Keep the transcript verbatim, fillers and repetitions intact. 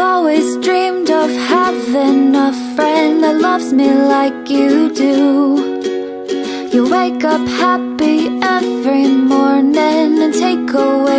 I've always dreamed of having a friend that loves me like you do. You wake up happy every morning and take away